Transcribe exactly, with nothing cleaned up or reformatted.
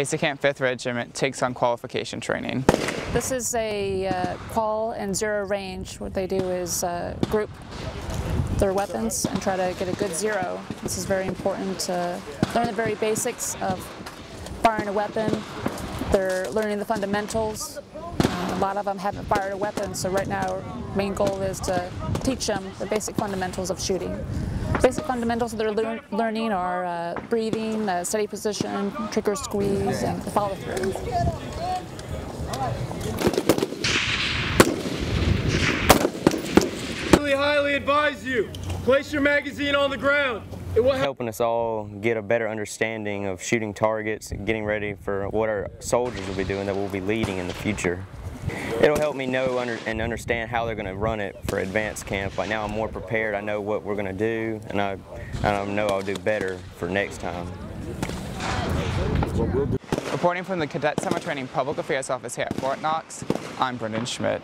Basic Camp fifth Regiment takes on qualification training. This is a uh, qual and zero range. What they do is uh, group their weapons and try to get a good zero. This is very important to learn the very basics of firing a weapon. They're learning the fundamentals. Uh, a lot of them haven't fired a weapon, so right now our main goal is to teach them the basic fundamentals of shooting. Basic fundamentals that they're lear learning are uh, breathing, uh, steady position, trigger squeeze, and the follow through. I really highly advise you, place your magazine on the ground. It will helping us all get a better understanding of shooting targets and getting ready for what our soldiers will be doing that we'll be leading in the future. It'll help me know under, and understand how they're going to run it for advanced camp. Like now I'm more prepared, I know what we're going to do, and I, and I know I'll do better for next time. Reporting from the Cadet Summer Training Public Affairs Office here at Fort Knox, I'm Brendan Schmidt.